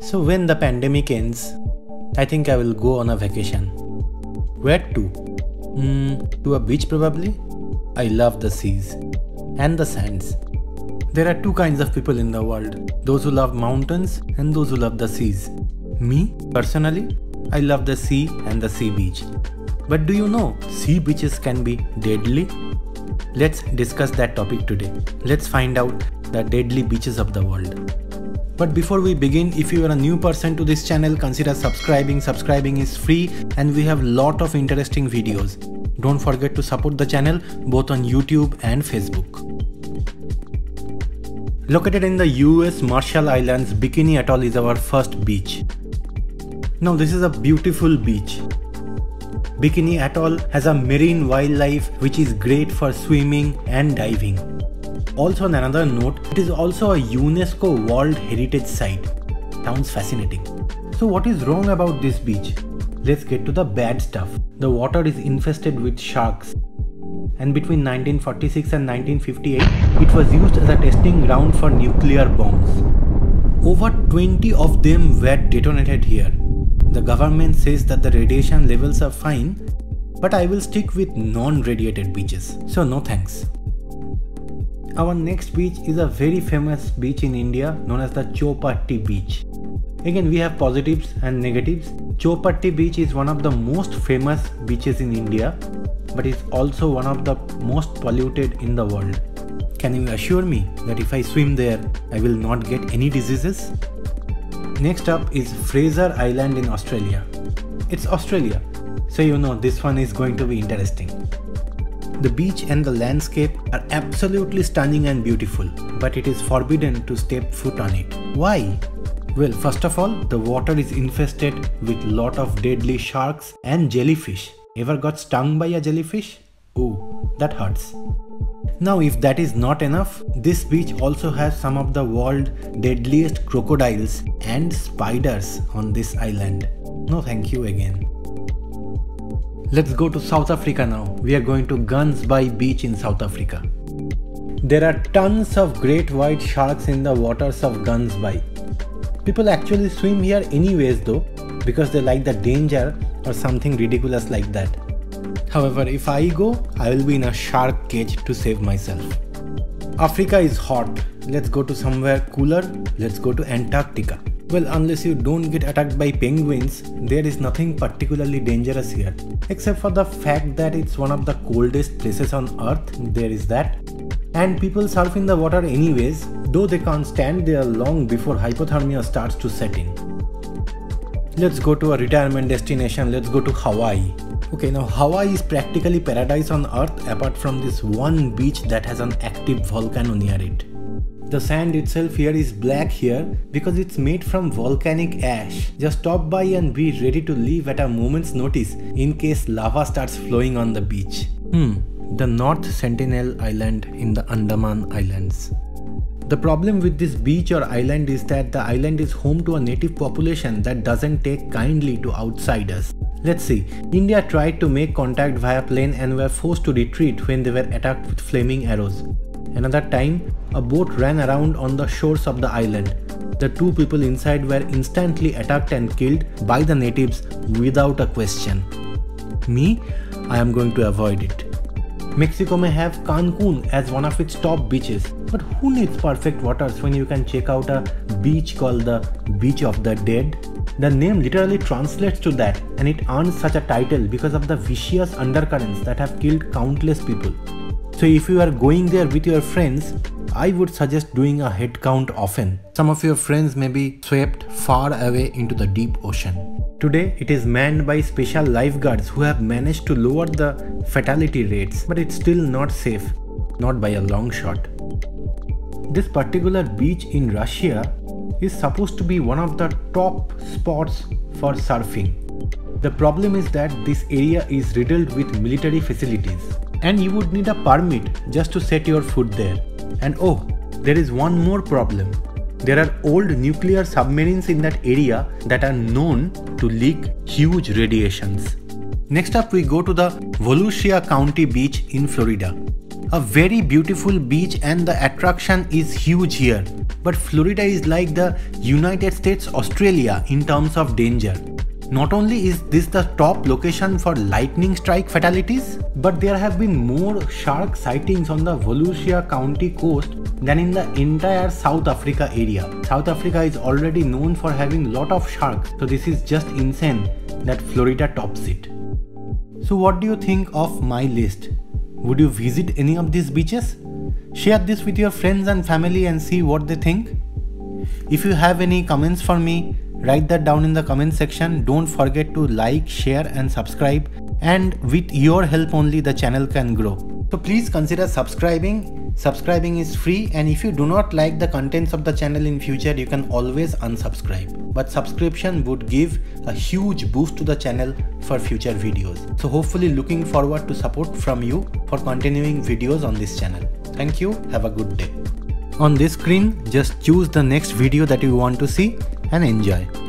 So when the pandemic ends, I think I will go on a vacation. Where to? To a beach probably. I love the seas and the sands. There are two kinds of people in the world, those who love mountains and those who love the seas. Me, personally, I love the sea and the sea beach. But do you know, sea beaches can be deadly? Let's discuss that topic today. Let's find out the deadly beaches of the world. But before we begin, if you are a new person to this channel, consider subscribing. Subscribing is free and we have lot of interesting videos. Don't forget to support the channel both on YouTube and Facebook. Located in the US Marshall Islands, Bikini Atoll is our first beach. Now this is a beautiful beach. Bikini Atoll has a marine wildlife which is great for swimming and diving. Also on another note, it is also a UNESCO World Heritage Site. Sounds fascinating. So what is wrong about this beach? Let's get to the bad stuff. The water is infested with sharks. And between 1946 and 1958, it was used as a testing ground for nuclear bombs. Over 20 of them were detonated here. The government says that the radiation levels are fine, but I will stick with non-radiated beaches, so no thanks. Our next beach is a very famous beach in India known as the Chowpatty Beach. Again, we have positives and negatives. Chowpatty Beach is one of the most famous beaches in India, but it's also one of the most polluted in the world. Can you assure me that if I swim there, I will not get any diseases? Next up is Fraser Island in Australia. It's Australia, so you know this one is going to be interesting. The beach and the landscape are absolutely stunning and beautiful, but it is forbidden to step foot on it. Why? Well, first of all, the water is infested with lot of deadly sharks and jellyfish. Ever got stung by a jellyfish? Ooh, that hurts. Now if that is not enough, this beach also has some of the world's deadliest crocodiles and spiders on this island. No thank you again. Let's go to South Africa now. We are going to Gansbaai Beach in South Africa. There are tons of great white sharks in the waters of Gansbaai. People actually swim here anyways though, because they like the danger or something ridiculous like that. However, if I go, I will be in a shark cage to save myself. Africa is hot. Let's go to somewhere cooler. Let's go to Antarctica. Well, unless you don't get attacked by penguins, there is nothing particularly dangerous here. Except for the fact that it's one of the coldest places on earth, there is that. And people surf in the water anyways, though they can't stand there long before hypothermia starts to set in. Let's go to a retirement destination. Let's go to Hawaii. Okay, now Hawaii is practically paradise on earth apart from this one beach that has an active volcano near it. The sand itself here is black here because it's made from volcanic ash. Just stop by and be ready to leave at a moment's notice in case lava starts flowing on the beach. The North Sentinel Island in the Andaman Islands. The problem with this beach or island is that the island is home to a native population that doesn't take kindly to outsiders. Let's see, India tried to make contact via plane and were forced to retreat when they were attacked with flaming arrows. Another time, a boat ran around on the shores of the island. The two people inside were instantly attacked and killed by the natives without a question. Me? I am going to avoid it. Mexico may have Cancun as one of its top beaches, but who needs perfect waters when you can check out a beach called the Beach of the Dead? The name literally translates to that, and it earns such a title because of the vicious undercurrents that have killed countless people. So if you are going there with your friends, I would suggest doing a head count often. Some of your friends may be swept far away into the deep ocean. Today, it is manned by special lifeguards who have managed to lower the fatality rates, but it's still not safe, not by a long shot. This particular beach in Russia is supposed to be one of the top spots for surfing. The problem is that this area is riddled with military facilities and you would need a permit just to set your foot there. And oh, there is one more problem. There are old nuclear submarines in that area that are known to leak huge radiations. Next up we go to the Volusia County Beach in Florida. A very beautiful beach and the attraction is huge here. but Florida is like the United States Australia in terms of danger. Not only is this the top location for lightning strike fatalities, but there have been more shark sightings on the Volusia County coast than in the entire South Africa area. South Africa is already known for having lot of sharks, so this is just insane that Florida tops it. So what do you think of my list? Would you visit any of these beaches? Share this with your friends and family and see what they think. If you have any comments for me, write that down in the comment section. Don't forget to like, share and subscribe, and with your help only the channel can grow. So please consider subscribing. Subscribing is free, and if you do not like the contents of the channel in future, you can always unsubscribe. But subscription would give a huge boost to the channel for future videos. So hopefully looking forward to support from you for continuing videos on this channel. Thank you. Have a good day. On this screen, just choose the next video that you want to see and enjoy.